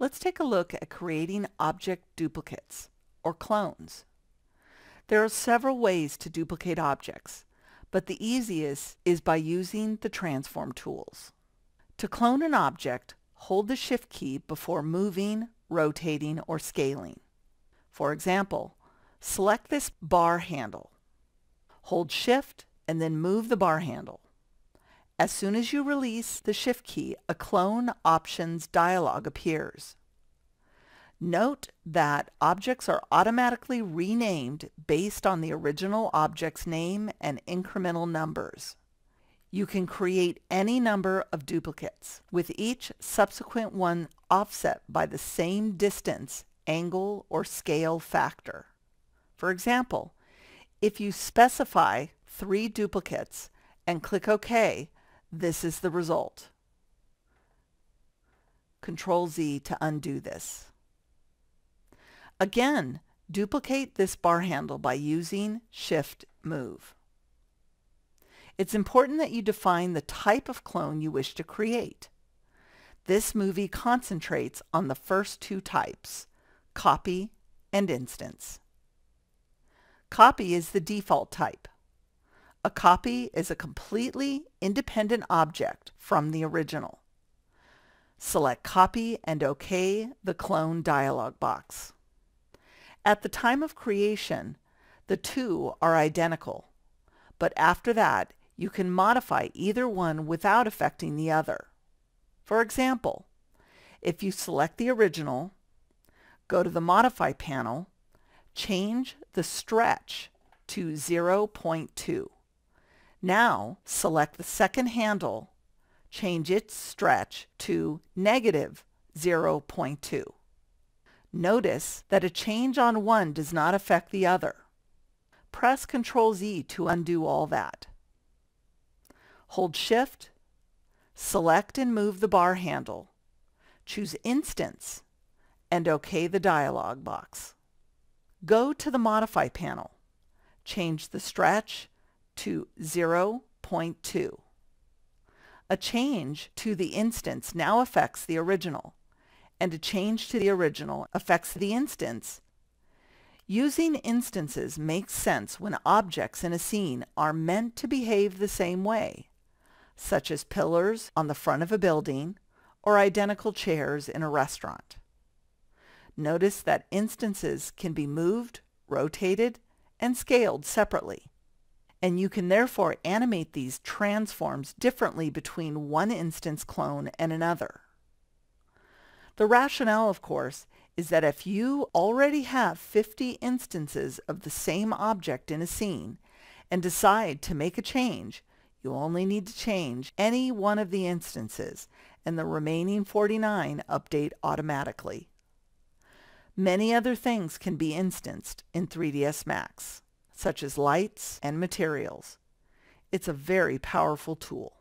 Let's take a look at creating object duplicates, or clones. There are several ways to duplicate objects, but the easiest is by using the transform tools. To clone an object, hold the Shift key before moving, rotating, or scaling. For example, select this bar handle. Hold Shift and then move the bar handle. As soon as you release the Shift key, a Clone Options dialog appears. Note that objects are automatically renamed based on the original object's name and incremental numbers. You can create any number of duplicates, with each subsequent one offset by the same distance, angle, or scale factor. For example, if you specify 3 duplicates and click OK, this is the result. Ctrl-Z to undo this. Again, duplicate this bar handle by using Shift Move. It's important that you define the type of clone you wish to create. This movie concentrates on the first two types, copy and instance. Copy is the default type. A copy is a completely independent object from the original. Select Copy and OK the Clone dialog box. At the time of creation, the two are identical, but after that, you can modify either one without affecting the other. For example, if you select the original, go to the Modify panel, change the stretch to 0.2. Now, select the second handle, change its stretch to -0.2. Notice that a change on one does not affect the other. Press Ctrl-Z to undo all that. Hold Shift, select and move the bar handle, choose Instance, and OK the dialog box. Go to the Modify panel, change the stretch to 0.2. A change to the instance now affects the original, and a change to the original affects the instance. Using instances makes sense when objects in a scene are meant to behave the same way, such as pillars on the front of a building or identical chairs in a restaurant. Notice that instances can be moved, rotated, and scaled separately, and you can therefore animate these transforms differently between one instance clone and another. The rationale, of course, is that if you already have 50 instances of the same object in a scene and decide to make a change, you only need to change any one of the instances, and the remaining 49 update automatically. Many other things can be instanced in 3ds Max, such as lights and materials. It's a very powerful tool.